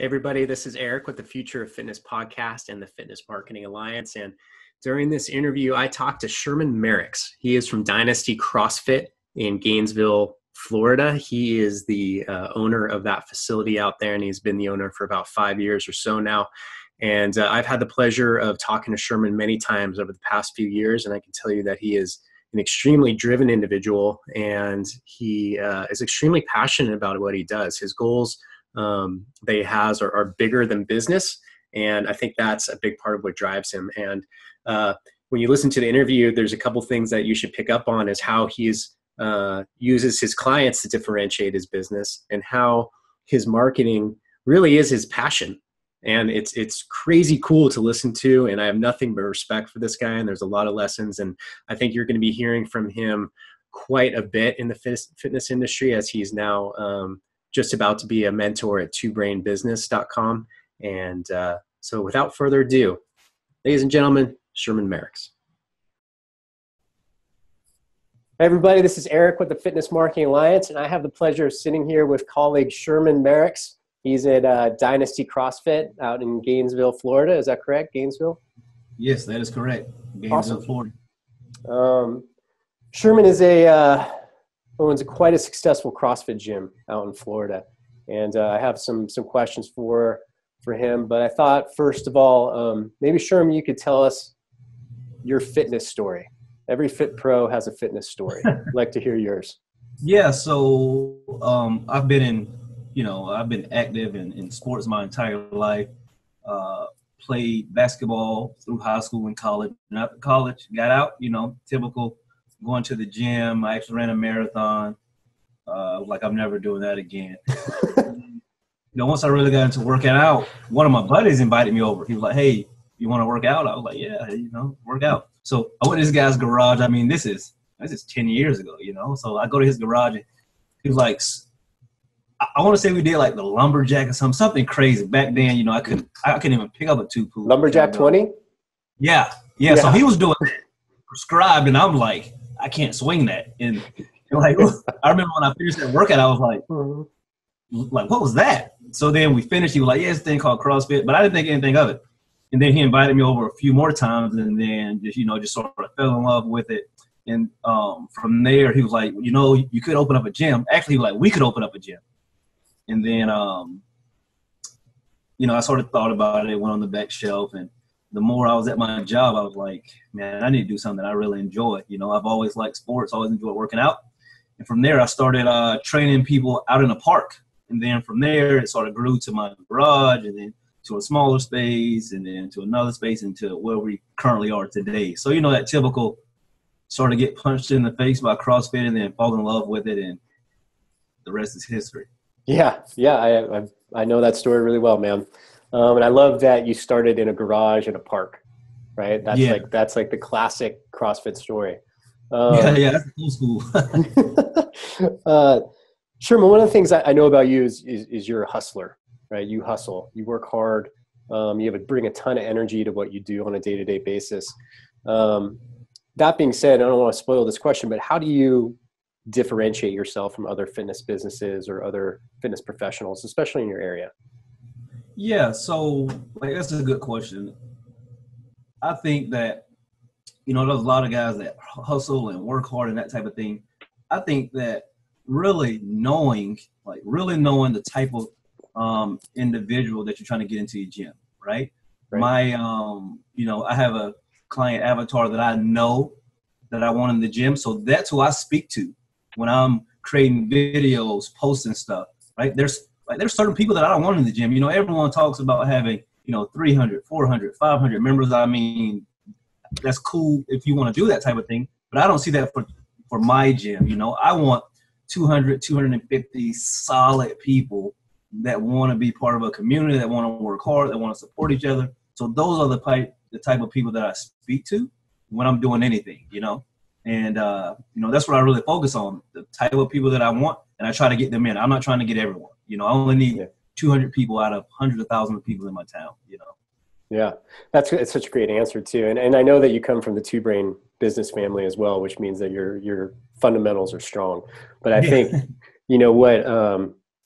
Hey everybody, this is Eric with the Future of Fitness podcast and the Fitness Marketing Alliance. And during this interview, I talked to Sherman Merricks. He is from Dynasty CrossFit in Gainesville, Florida. He is the owner of that facility out there, and he's been the owner for about 5 years or so now. And I've had the pleasure of talking to Sherman many times over the past few years, and I can tell you that he is an extremely driven individual, and he is extremely passionate about what he does. His goals that he has are bigger than business. And I think that's a big part of what drives him. And when you listen to the interview, there's a couple things that you should pick up on is how he's uses his clients to differentiate his business and how his marketing really is his passion. And it's crazy cool to listen to. And I have nothing but respect for this guy. And there's a lot of lessons. And I think you're going to be hearing from him quite a bit in the fitness industry, as he's now just about to be a mentor at twobrainbusiness.com. And so without further ado, ladies and gentlemen, Sherman Merricks. Hey everybody, this is Eric with the Fitness Marketing Alliance, and I have the pleasure of sitting here with colleague Sherman Merricks. He's at Dynasty CrossFit out in Gainesville, Florida. Is that correct, Gainesville? Yes, that is correct. Gainesville, Florida. Sherman is owns quite a successful CrossFit gym out in Florida, and I have some questions for him. But I thought, first of all, maybe Sherman, you could tell us your fitness story. Every fit pro has a fitness story. I'd like to hear yours. Yeah. So I've been I've been active in sports my entire life. Played basketball through high school and college. And after college, got out. Typical going to the gym. I actually ran a marathon. I'm never doing that again. Once I really got into working out, one of my buddies invited me over. He was like, "Hey, you want to work out?" I was like, "Yeah, work out." So I went to this guy's garage. I mean, this is 10 years ago, So I go to his garage, and he was like, I want to say we did like the lumberjack or something crazy back then. I couldn't even pick up a two-pool. Lumberjack 20? Yeah. So he was doing prescribed, and I'm like, I can't swing that. And I remember when I finished that workout, I was like, what was that? So then we finished. He was like, yeah, it's a thing called CrossFit, but I didn't think anything of it. And then he invited me over a few more times, and then just sort of fell in love with it. And from there, he was like, you could open up a gym. Actually, he was like, we could open up a gym. And then, I sort of thought about it, went on the back shelf. And the more I was at my job, I was like, man, I need to do something that I really enjoy. I've always liked sports, always enjoyed working out. And from there, I started training people out in a park. And then from there, it sort of grew to my garage, and then to a smaller space, and then to another space, and to where we currently are today. So, that typical sort of get punched in the face by CrossFit and then fall in love with it, and the rest is history. Yeah, I know that story really well, man. And I love that you started in a garage in a park, right? That's like the classic CrossFit story. That's old school. Sherman, one of the things I know about you is you're a hustler, right? You hustle, you work hard, you bring a ton of energy to what you do on a day-to-day basis. That being said, I don't want to spoil this question, but how do you differentiate yourself from other fitness businesses or other fitness professionals, especially in your area? Yeah, so that's a good question. I think that, there's a lot of guys that hustle and work hard and that type of thing. I think that really knowing the type of individual that you're trying to get into your gym, right? My, I have a client avatar that I know that I want in the gym. So that's who I speak to when I'm creating videos, posting stuff, right? There's certain people that I don't want in the gym. Everyone talks about having, 300, 400, 500 members. I mean, that's cool if you want to do that type of thing, but I don't see that for my gym. I want 200, 250 solid people that want to be part of a community, that want to work hard, that want to support each other. So those are the type of people that I speak to when I'm doing anything, And, that's what I really focus on, the type of people that I want, and I try to get them in. I'm not trying to get everyone. I only need 200 people out of hundreds of thousands of people in my town, Yeah, it's such a great answer too. And I know that you come from the Two Brain business family as well, which means that your fundamentals are strong. But I think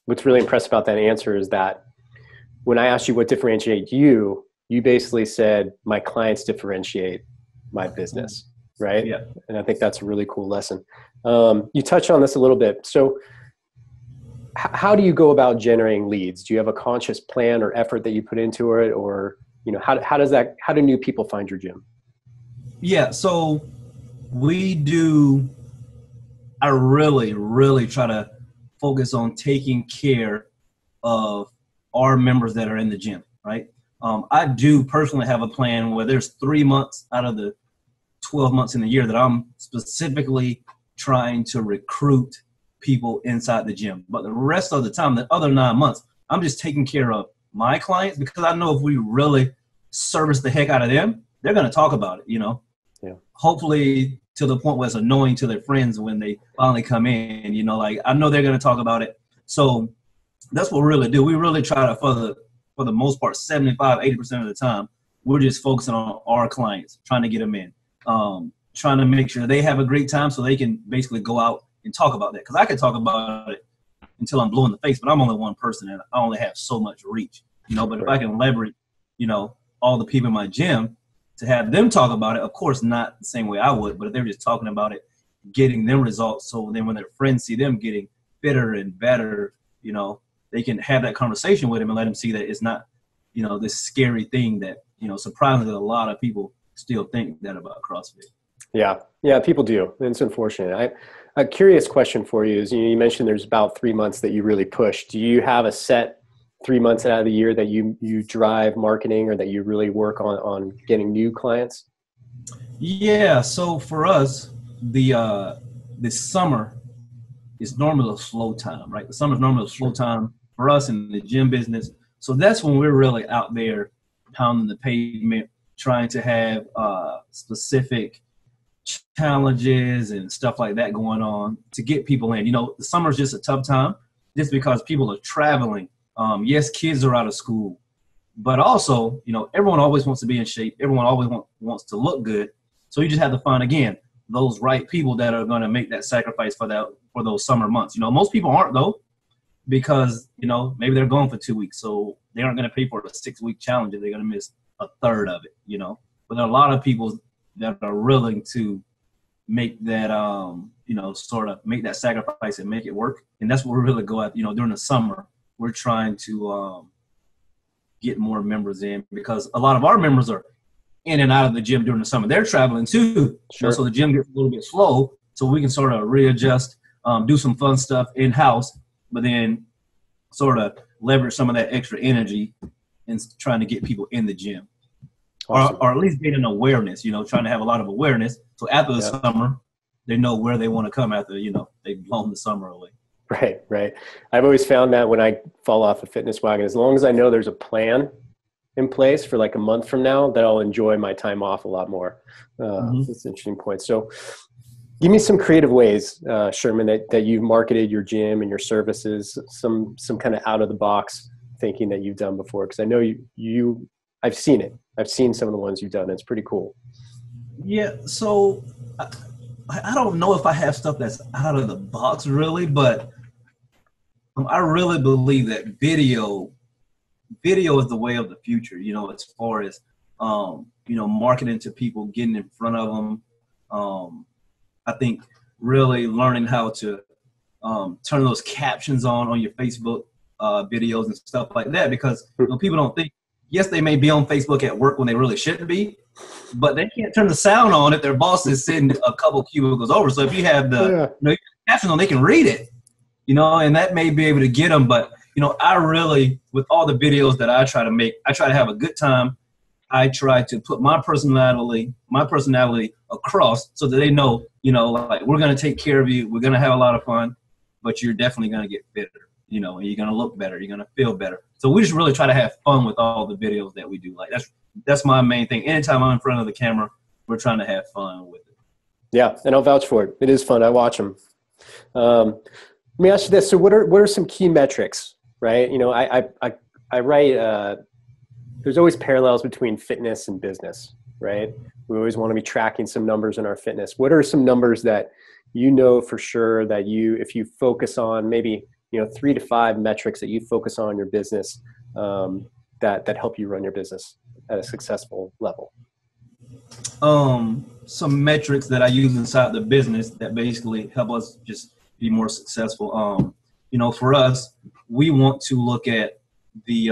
what's really impressive about that answer is that when I asked you what differentiates you, you basically said, my clients differentiate my business, right? Yeah. And I think that's a really cool lesson. You touched on this a little bit. So how do you go about generating leads? Do you have a conscious plan or effort that you put into it? Or, you know, how do new people find your gym? Yeah. So I really, really try to focus on taking care of our members that are in the gym, right? I do personally have a plan where there's 3 months out of the 12 months in the year that I'm specifically trying to recruit people inside the gym. But the rest of the time, the other 9 months, I'm just taking care of my clients, because I know if we really service the heck out of them, they're going to talk about it, you know? Yeah. Hopefully, to the point where it's annoying to their friends when they finally come in, you know, like I know they're going to talk about it. So that's what we really do. We really try to, for the most part, 75, 80% of the time, we're just focusing on our clients, trying to get them in, trying to make sure they have a great time so they can basically go out and talk about that. Cause I can talk about it until I'm blue in the face, but I'm only one person and I only have so much reach, you know, but if I can leverage, you know, all the people in my gym, to have them talk about it, of course, not the same way I would, but if they're just talking about it, getting them results. So then when their friends see them getting fitter and better, you know, they can have that conversation with them and let them see that it's not, you know, this scary thing that, you know, surprisingly, a lot of people still think that about CrossFit. Yeah. Yeah. People do. It's unfortunate. A curious question for you is, you mentioned there's about 3 months that you really push. Do you have a set 3 months out of the year that you drive marketing or that you really work on getting new clients? Yeah. So for us, the summer is normally a slow time, right? The summer is normally a slow time for us in the gym business. So that's when we're really out there pounding the pavement, trying to have specific challenges and stuff like that going on to get people in. You know, the summer is just a tough time just because people are traveling. Yes, kids are out of school, but also, you know, everyone always wants to be in shape. Everyone always wants to look good. So you just have to find, again, those right people that are going to make that sacrifice for those summer months. You know, most people aren't, though, because, you know, maybe they're gone for 2 weeks. So they aren't going to pay for a 6-week challenge if they're going to miss a third of it, you know. But there are a lot of people that are willing to make that, you know, sort of make that sacrifice and make it work. And that's what we really go at, you know, during the summer. We're trying to get more members in because a lot of our members are in and out of the gym during the summer. They're traveling too. Sure. You know, so the gym gets a little bit slow, so we can sort of readjust, do some fun stuff in-house, but then sort of leverage some of that extra energy in trying to get people in the gym. Awesome. Or at least get an awareness, you know, trying to have a lot of awareness. So after the summer, they know where they want to come after, you know, they've blown the summer away. Right, right. I've always found that when I fall off a fitness wagon, as long as I know there's a plan in place for like a month from now, that I'll enjoy my time off a lot more. That's an interesting point. So give me some creative ways, Sherman, that you've marketed your gym and your services, some kind of out of the box thinking that you've done before. Cause I know I've seen it. I've seen some of the ones you've done. It's pretty cool. Yeah. So I don't know if I have stuff that's out of the box really, but I really believe that video is the way of the future, you know, as far as, you know, marketing to people, getting in front of them. I think really learning how to turn those captions on your Facebook videos and stuff like that, because you know, people don't think, yes, they may be on Facebook at work when they really shouldn't be, but they can't turn the sound on if their boss is sitting a couple cubicles over. So if you have the captions on, they can read it, you know, and that may be able to get them. But, you know, I really, with all the videos that I try to make, I try to have a good time. I try to put my personality across so that they know, you know, like we're going to take care of you. We're going to have a lot of fun, but you're definitely going to get fitter, you know, and you're going to look better. You're going to feel better. So we just really try to have fun with all the videos that we do. Like that's my main thing. Anytime I'm in front of the camera, we're trying to have fun with it. Yeah, and I'll vouch for it. It is fun. I watch them. Let me ask you this. So what are some key metrics, right? You know, I write, there's always parallels between fitness and business, right? We always want to be tracking some numbers in our fitness. What are some numbers that you know for sure that if you focus on maybe, you know, 3 to 5 metrics that you focus on in your business, that help you run your business at a successful level? Some metrics that I use inside the business that basically help us just be more successful. You know, for us, we want to look at the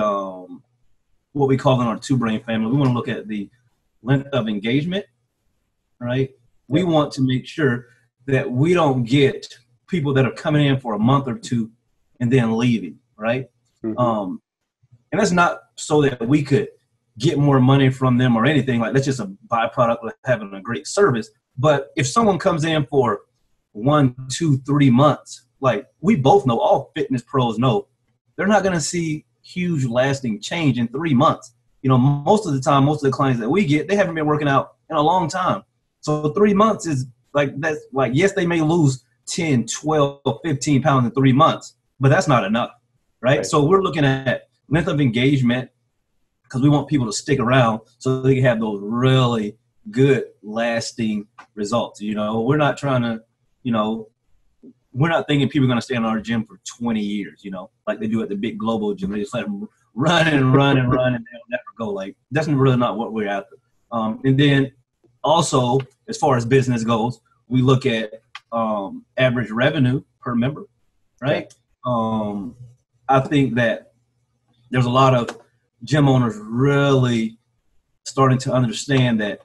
what we call in our Two Brain family. We want to look at the length of engagement, right? We want to make sure that we don't get people that are coming in for a month or two and then leaving, right? Mm-hmm. And that's not so that we could get more money from them or anything. Like, that's just a byproduct of having a great service. But if someone comes in for 1, 2, 3 months, like, we both know, all fitness pros know, they're not going to see huge lasting change in 3 months. You know, most of the time, most of the clients that we get, they haven't been working out in a long time. So 3 months is like, that's like, yes, they may lose 10, 12, 15 pounds in 3 months, but that's not enough, right? So we're looking at length of engagement, because we want people to stick around so they can have those really good lasting results. You know, we're not trying to, you know, we're not thinking people are going to stay in our gym for 20 years, you know, like they do at the big global gym. They just let them run and run and run and they'll never go. Like, that's really not what we're after. And then also, as far as business goes, we look at average revenue per member, right? I think that there's a lot of gym owners really starting to understand that,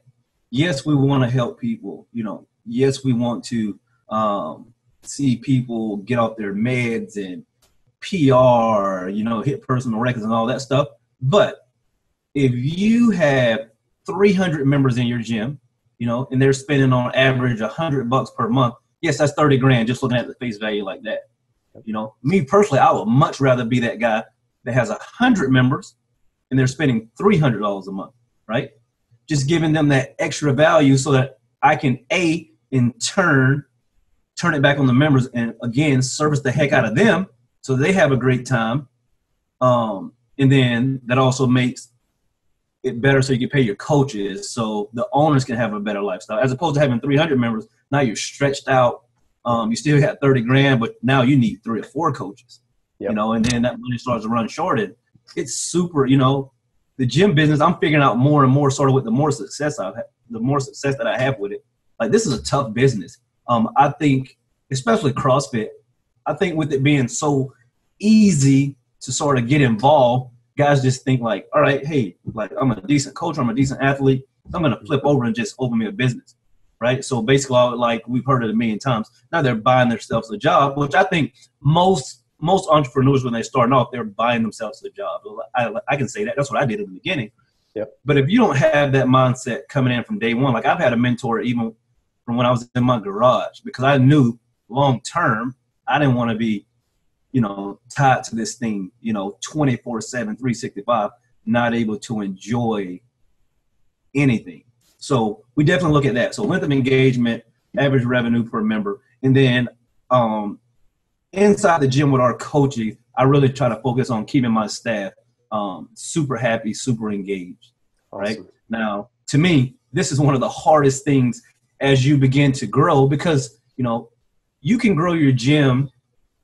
yes, we want to help people, you know, yes, we want to see people get off their meds and PR, you know, hit personal records and all that stuff. But if you have 300 members in your gym, you know, and they're spending on average $100 per month, yes, that's 30 grand just looking at the face value like that. You know, me personally, I would much rather be that guy that has 100 members and they're spending $300 a month, right? Just giving them that extra value so that I can, A, in turn, turn it back on the members and, again, service the heck out of them so they have a great time. And then that also makes it better so you can pay your coaches so the owners can have a better lifestyle. As opposed to having 300 members, now you're stretched out. You still got 30 grand, but now you need 3 or 4 coaches, you know, and then that money starts to run short. And it's super, you know, the gym business, I'm figuring out more and more sort of with the more success I've had, the more success that I have with it. Like, this is a tough business. I think, especially CrossFit, I think with it being so easy to sort of get involved, guys just think like, all right, hey, like, I'm a decent coach, I'm a decent athlete, I'm going to flip over and just open me a business, right? So basically, like, we've heard it a million times, now they're buying themselves a job, which I think most entrepreneurs, when they're starting off, they're buying themselves a job. I can say that. That's what I did in the beginning. But if you don't have that mindset coming in from day one, like, I've had a mentor even from when I was in my garage, because I knew long term I didn't want to be, you know, tied to this thing, you know, 24/7, 365, not able to enjoy anything. So we definitely look at that. So length of engagement, average revenue per member. And then inside the gym with our coaches, I really try to focus on keeping my staff super happy, super engaged. Awesome. Right? Now, to me, this is one of the hardest things as you begin to grow, because, you know, you can grow your gym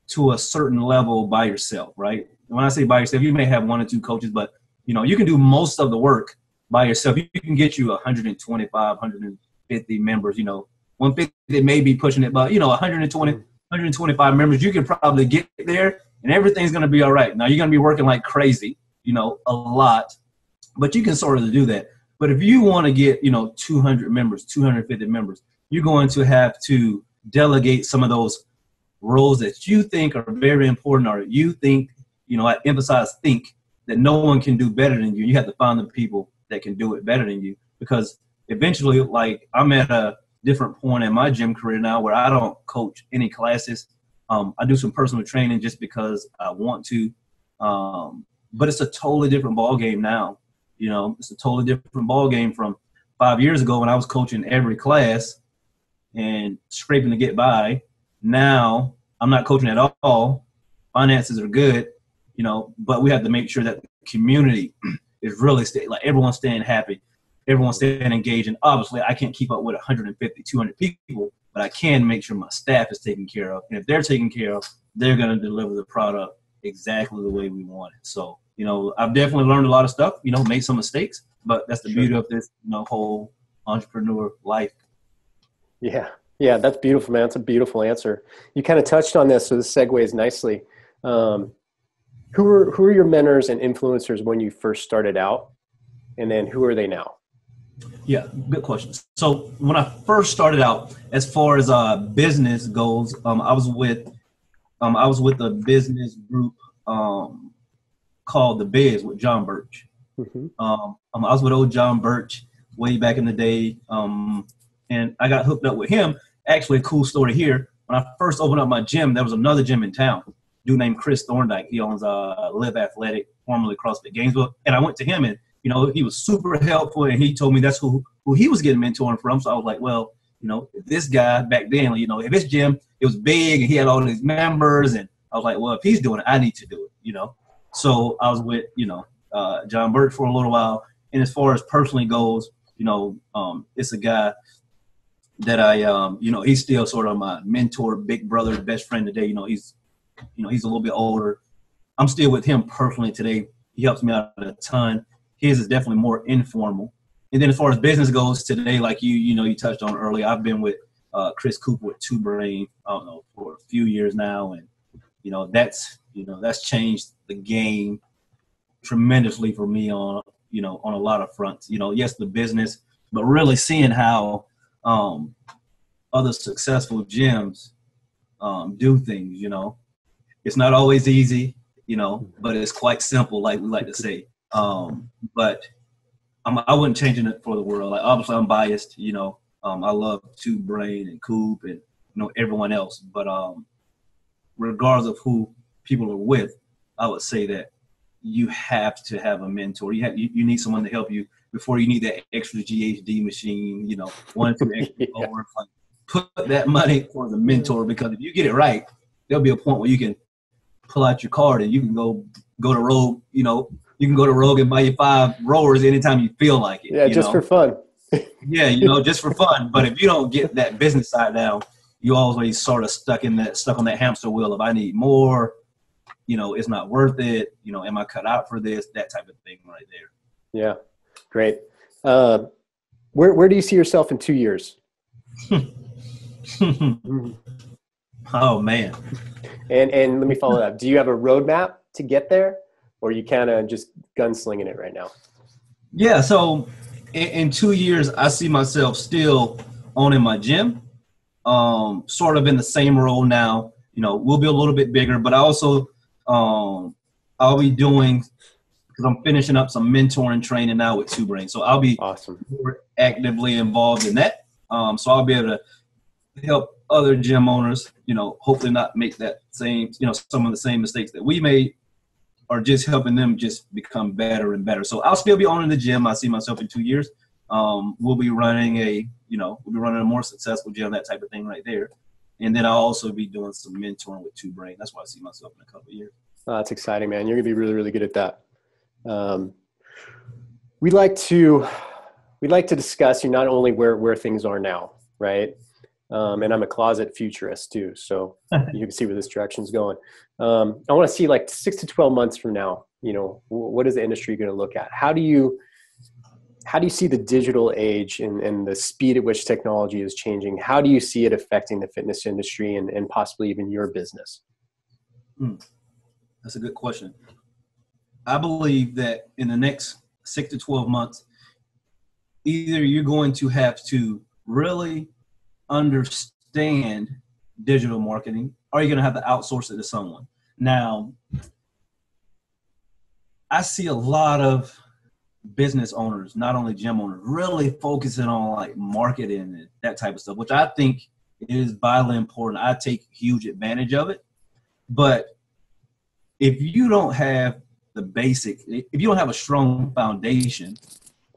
to a certain level by yourself, right? And when I say by yourself, you may have 1 or 2 coaches, but, you know, you can do most of the work by yourself. You can get you 125, 150 members, you know, 150 may be pushing it, but, you know, 120, 125 members, you can probably get there and everything's going to be all right. Now, you're going to be working like crazy, you know, a lot, but you can sort of do that. But if you want to get, you know, 200 members, 250 members, you're going to have to delegate some of those roles that you think are very important, or you think, you know, I emphasize think, that no one can do better than you. You have to find the people that can do it better than you, because eventually, like, I'm at a different point in my gym career now where I don't coach any classes. I do some personal training just because I want to, but it's a totally different ball game now. You know, it's a totally different ball game from 5 years ago when I was coaching every class and scraping to get by. Now I'm not coaching at all. Finances are good, you know, but we have to make sure that the community is really like, everyone's staying happy, everyone's staying engaged. And obviously I can't keep up with 150, 200 people, but I can make sure my staff is taken care of. And if they're taken care of, they're going to deliver the product exactly the way we want it. So you know, I've definitely learned a lot of stuff, you know, made some mistakes, but that's the beauty of this, you know, whole entrepreneur life. Yeah. Yeah. That's beautiful, man. That's a beautiful answer. You kind of touched on this, so this segues nicely. Who are your mentors and influencers when you first started out, and then who are they now? Yeah, good questions. So when I first started out, as far as business goes, I was with a business group called The Biz with John Birch. Mm-hmm. I was with old John Birch way back in the day, and I got hooked up with him. Actually, a cool story here. When I first opened up my gym, there was another gym in town. Dude named Chris Thorndyke. He owns Live Athletic, formerly CrossFit Gainesville. And I went to him, and you know, he was super helpful, and he told me that's who he was getting mentoring from. So I was like, well, you know, this guy back then, you know, if his gym, it was big and he had all these members, and I was like, well, if he's doing it, I need to do it, you know. So I was with, you know, John Birch for a little while. And as far as personally goes, you know, it's a guy that I, you know, he's still sort of my mentor, big brother, best friend today. You know, he's a little bit older. I'm still with him personally today. He helps me out a ton. His is definitely more informal. And then as far as business goes today, like you touched on earlier, I've been with Chris Cooper with Two Brain, I don't know, for a few years now. And, you know, that's changed the game tremendously for me on a lot of fronts. You know, yes, the business, but really seeing how other successful gyms do things, you know. It's not always easy, you know, but it's quite simple, like we like to say. But I wouldn't change it for the world. Like, obviously, I'm biased, you know. I love Two Brain and Coop and, you know, everyone else. But regardless of who people are with, I would say that you have to have a mentor. You need someone to help you before you need that extra GHD machine, you know, one, two, extra over. Like, put that money for the mentor, because if you get it right, there'll be a point where you can pull out your card and you can go to Rogue, you know, you can go to Rogue and buy your 5 rowers anytime you feel like it. Yeah, just for fun. Yeah, you know, just for fun. But if you don't get that business side down, you always sort of stuck on that hamster wheel of I need more, you know, it's not worth it, you know, am I cut out for this, that type of thing right there. Yeah, great. Where do you see yourself in 2 years? Oh, man. And let me follow up. Do you have a roadmap to get there, or are you kind of just gunslinging it right now? Yeah, so in 2 years, I see myself still owning my gym, sort of in the same role now. You know, we'll be a little bit bigger, but I also I'll be doing – because I'm finishing up some mentoring training now with Two Brain. So I'll be more actively involved in that. So I'll be able to help other gym owners, you know, hopefully not make that same, you know, some of the same mistakes that we made, or just helping them just become better and better. So I'll still be owning the gym. I see myself in 2 years. We'll be running a more successful gym, that type of thing right there. And then I'll also be doing some mentoring with Two Brain. That's why I see myself in a couple of years. Oh, that's exciting, man. You're going to be really, really good at that. We like to discuss not only where things are now, right? And I'm a closet futurist too, so you can see where this direction's going. I want to see like 6 to 12 months from now. You know, what is the industry going to look at? How do you see the digital age and the speed at which technology is changing? How do you see it affecting the fitness industry and possibly even your business? That's a good question. I believe that in the next 6 to 12 months, either you're going to have to really understand digital marketing, or you're going to have to outsource it to someone. Now, I see a lot of business owners, not only gym owners, really focusing on like marketing and that type of stuff, which I think is vitally important. I take huge advantage of it. But if you don't have the basics, if you don't have a strong foundation,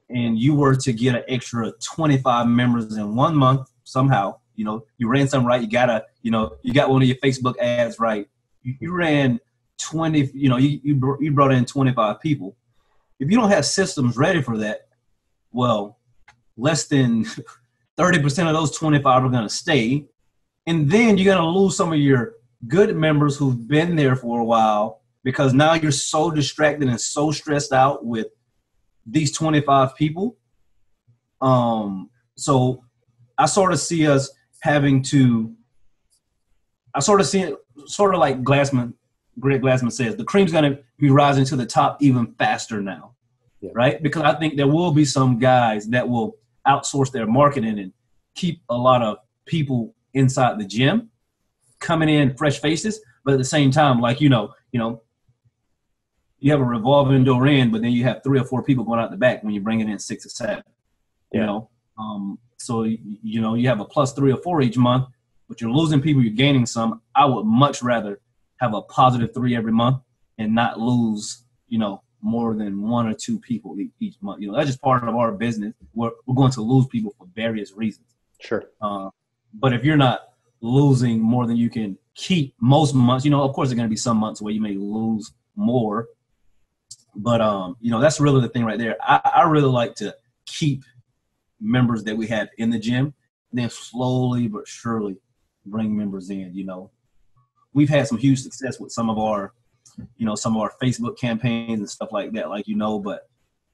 and you were to get an extra 25 members in 1 month, somehow, you know, you ran something right. You got a, you know, you got one of your Facebook ads right. You ran 20, you know, you brought in 25 people. If you don't have systems ready for that, well, less than 30% of those 25 are going to stay. And then you're going to lose some of your good members who've been there for a while because now you're so distracted and so stressed out with these 25 people. So I sort of see us having to, I sort of see it sort of like Glassman, Greg Glassman says, the cream's going to be rising to the top even faster now, yeah. Right? Because I think there will be some guys that will outsource their marketing and keep a lot of people inside the gym coming in fresh faces. But at the same time, like, you know, you have a revolving door in, but then you have 3 or 4 people going out the back when you're bringing in 6 or 7, yeah. You know? So, you know, you have a plus 3 or 4 each month, but you're losing people, you're gaining some. I would much rather have a positive 3 every month and not lose, you know, more than 1 or 2 people each month. You know, that's just part of our business. We're going to lose people for various reasons. Sure. But if you're not losing more than you can keep most months, you know, of course, there are going to be some months where you may lose more. But, you know, that's really the thing right there. I really like to keep members that we have in the gym, and then slowly but surely bring members in. You know, we've had some huge success with some of our, you know, some of our Facebook campaigns and stuff like that, like, you know, but,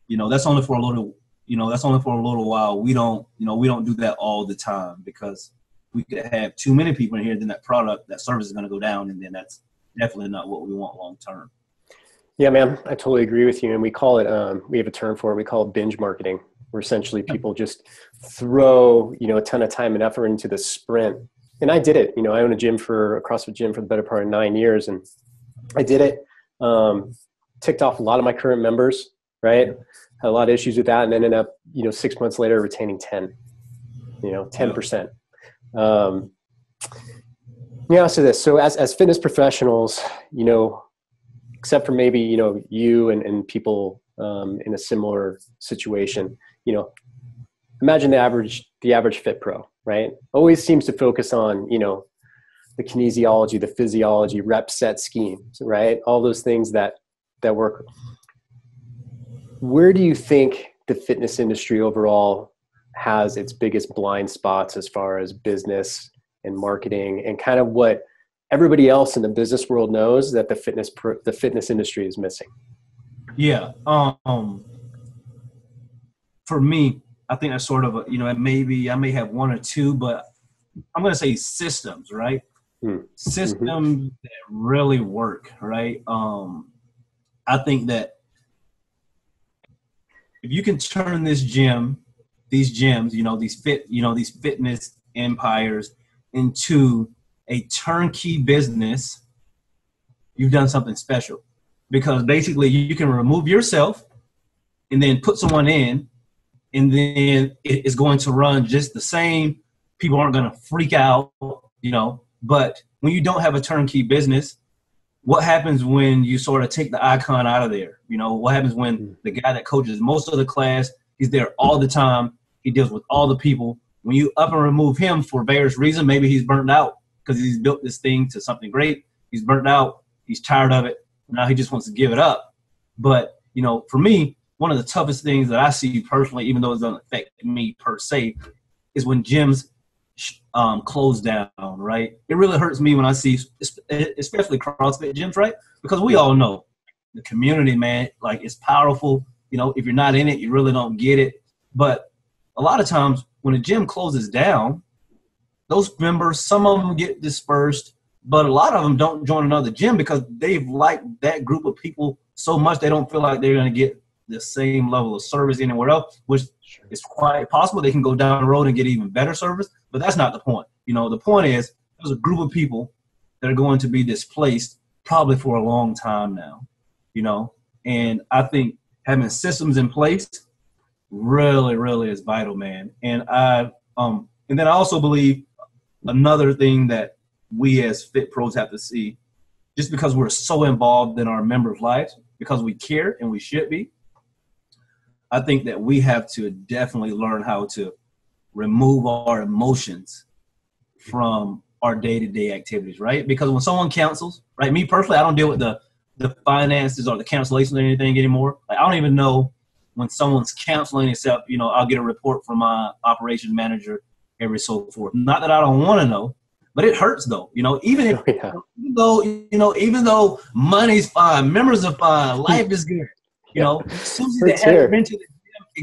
you know, that's only for a little, you know, that's only for a little while. We don't, you know, we don't do that all the time, because we could have too many people in here, then that product, that service is going to go down, and then that's definitely not what we want long term. Yeah, man, I totally agree with you. And we call it, we have a term for it, we call it binge marketing, where essentially people just throw, you know, a ton of time and effort into the sprint. And I did it. You know, I own a gym for a CrossFit gym for the better part of 9 years, and I did it. Ticked off a lot of my current members, right? Had a lot of issues with that, and ended up, you know, 6 months later retaining 10. You know, 10%. Yeah. So this. So as fitness professionals, you know, except for maybe, you know, you and people in a similar situation. You know, imagine the average fit pro, right? Always seems to focus on, you know, the kinesiology, the physiology, rep set schemes, right? All those things that work. Where do you think the fitness industry overall has its biggest blind spots as far as business and marketing, and kind of what everybody else in the business world knows that the fitness industry is missing? Yeah. For me, I think that's sort of a, you know, maybe I may have 1 or 2, but I'm going to say systems, right? Mm-hmm. Systems that really work, right? I think that if you can turn this gym, these gyms, you know, these fitness empires into a turnkey business, you've done something special. Because basically you can remove yourself and then put someone in, and then it's going to run just the same. People aren't going to freak out, you know. But when you don't have a turnkey business, what happens when you sort of take the icon out of there? You know, what happens when the guy that coaches most of the class, he's there all the time, he deals with all the people. When you up and remove him for various reasons, maybe he's burnt out because he's built this thing to something great. He's burnt out. He's tired of it. Now he just wants to give it up. But, you know, for me, one of the toughest things that I see personally, even though it doesn't affect me per se, is when gyms close down, right? It really hurts me when I see, especially CrossFit gyms, right? Because we all know the community, man, like, it's powerful. You know, if you're not in it, you really don't get it. But a lot of times when a gym closes down, those members, some of them get dispersed, but a lot of them don't join another gym because they've liked that group of people so much they don't feel like they're going to get the same level of service anywhere else, which is quite possible. They can go down the road and get even better service, but that's not the point. You know, the point is there's a group of people that are going to be displaced probably for a long time now, you know, and I think having systems in place really, really is vital, man. And I, and then I also believe another thing that we as fit pros have to see, just because we're so involved in our members' lives, because we care and we should be, I think that we have to definitely learn how to remove our emotions from our day-to-day activities, right? Because when someone cancels, right, me personally, I don't deal with the finances or the cancellations or anything anymore. Like, I don't even know when someone's canceling, except, you know, I'll get a report from my operations manager every so forth. Not that I don't want to know, But it hurts though, you know, even if, even though money's fine, members are fine, life is good, you know, Susie that hasn't been to the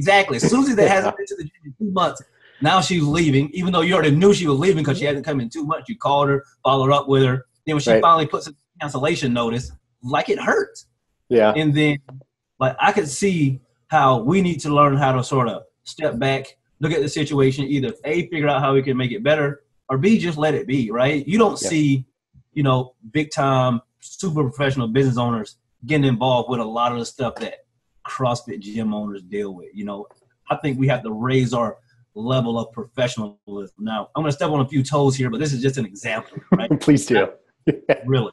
gym, Susie that hasn't been to the gym in 2 months, now she's leaving, even though you already knew she was leaving because she hadn't come in 2 months. You called her, followed up with her. Then when she finally puts a cancellation notice, like it hurts. Yeah. And then like I could see how we need to learn how to sort of step back, look at the situation, either A, figure out how we can make it better, or B, just let it be, right? You don't see, you know, big time, super professional business owners getting involved with a lot of the stuff that CrossFit gym owners deal with. You know, I think we have to raise our level of professionalism. Now, I'm going to step on a few toes here, but this is just an example, right? Please do. Really.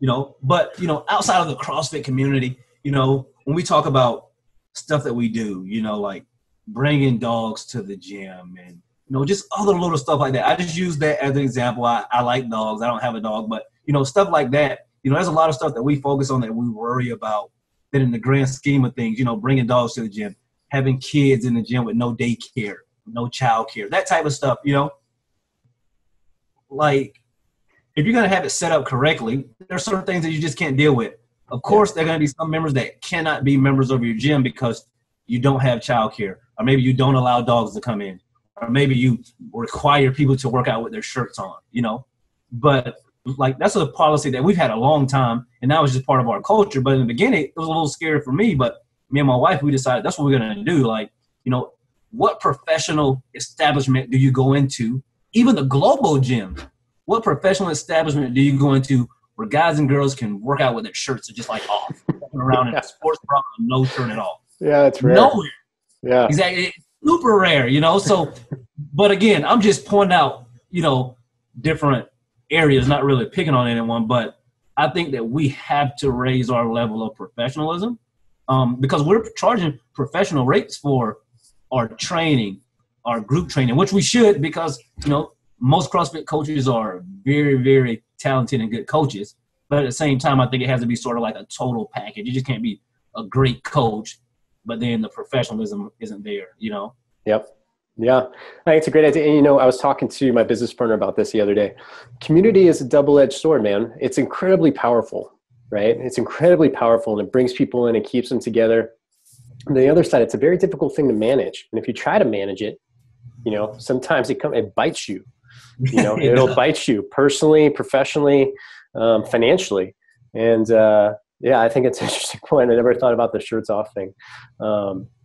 You know, but, you know, outside of the CrossFit community, you know, when we talk about stuff that we do, you know, like bringing dogs to the gym and, you know, just other little stuff like that. I just use that as an example. I like dogs. I don't have a dog, but, you know, stuff like that. You know, there's a lot of stuff that we focus on that we worry about that in the grand scheme of things, you know, bringing dogs to the gym, having kids in the gym with no daycare, no childcare, that type of stuff, you know. Like, if you're going to have it set up correctly, there are certain things that you just can't deal with. Of course, there are going to be some members that cannot be members of your gym because you don't have childcare, or maybe you don't allow dogs to come in, or maybe you require people to work out with their shirts on, you know. But, like, that's a policy that we've had a long time, and now it's just part of our culture. But in the beginning, it was a little scary for me, but me and my wife, we decided that's what we're going to do. Like, you know, what professional establishment do you go into, even the global gym? What professional establishment do you go into where guys and girls can work out with their shirts and just, like, off, walking around in a sports bra and no shirt at all? Yeah, that's rare. Nowhere. Yeah. Exactly. Super rare, you know. So, but again, I'm just pointing out, you know, different areas, not really picking on anyone, but I think that we have to raise our level of professionalism because we're charging professional rates for our training, our group training, which we should because, you know, most CrossFit coaches are very, very talented and good coaches. But at the same time, I think it has to be sort of like a total package. You just can't be a great coach, but then the professionalism isn't there, you know? Yep. Yeah. I think it's a great idea. And, you know, I was talking to my business partner about this the other day. Community is a double-edged sword, man. It's incredibly powerful, right? It's incredibly powerful, and it brings people in and keeps them together. On the other side, it's a very difficult thing to manage. And if you try to manage it, you know, sometimes it bites you. You know, it'll bite you personally, professionally, financially. And, yeah, I think it's an interesting point. I never thought about the shirts off thing. But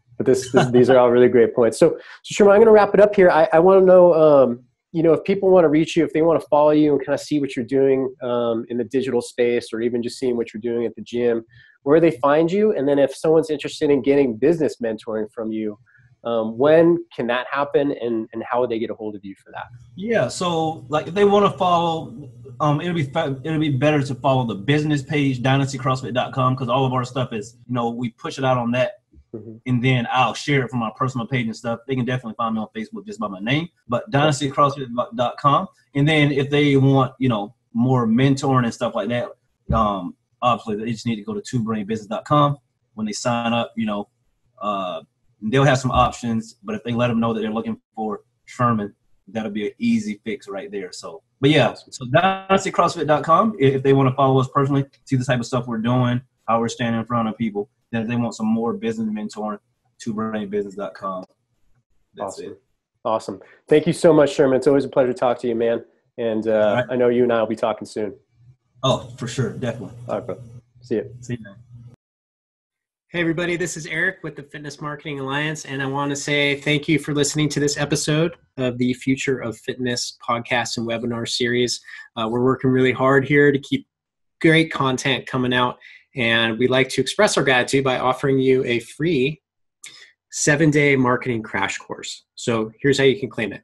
these are all really great points. So Sherman, I'm going to wrap it up here. I want to know, you know, if people want to reach you, if they want to follow you and kind of see what you're doing in the digital space or even just seeing what you're doing at the gym, where they find you. And then if someone's interested in getting business mentoring from you, when can that happen and how would they get a hold of you for that? Yeah. So like if they want to follow, it'll be better to follow the business page, dynastycrossfit.com. Cause all of our stuff is, you know, we push it out on that and then I'll share it from my personal page and stuff. They can definitely find me on Facebook just by my name, but dynastycrossfit.com. And then if they want, you know, more mentoring and stuff like that, obviously they just need to go to twobrainbusiness.com. When they sign up, you know, they'll have some options, but if they let them know that they're looking for Sherman, that'll be an easy fix right there. So, but yeah, so DynastyCrossFit.com, if they want to follow us personally, see the type of stuff we're doing, how we're standing in front of people, then if they want some more business mentoring, TwoBrainBusiness.com. That's awesome. Awesome. Thank you so much, Sherman. It's always a pleasure to talk to you, man. And I know you and I will be talking soon. Oh, for sure. Definitely. All right, bro. See you. See you, man. Hey everybody, this is Eric with the Fitness Marketing Alliance, and I want to say thank you for listening to this episode of the Future of Fitness podcast and webinar series. We're working really hard here to keep great content coming out, and we'd like to express our gratitude by offering you a free 7-day marketing crash course. So here's how you can claim it.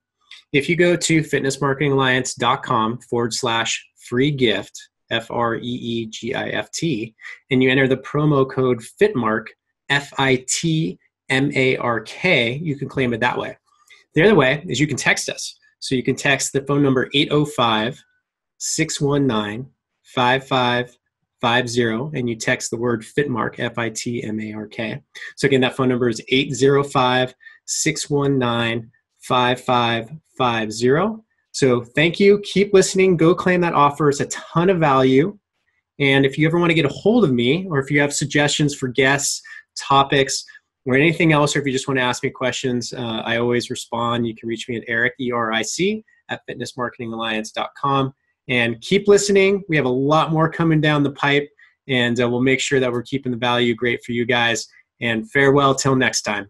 If you go to fitnessmarketingalliance.com/free gift, FREEGIFT, and you enter the promo code FITMARK, FITMARK, you can claim it that way. The other way is you can text us. So you can text the phone number 805-619-5550, and you text the word FITMARK, FITMARK. So again, that phone number is 805-619-5550. So thank you. Keep listening. Go claim that offer. It's a ton of value. And if you ever want to get a hold of me, or if you have suggestions for guests, topics, or anything else, or if you just want to ask me questions, I always respond. You can reach me at Eric, E-R-I-C, at fitnessmarketingalliance.com. And keep listening. We have a lot more coming down the pipe, and we'll make sure that we're keeping the value great for you guys. And farewell till next time.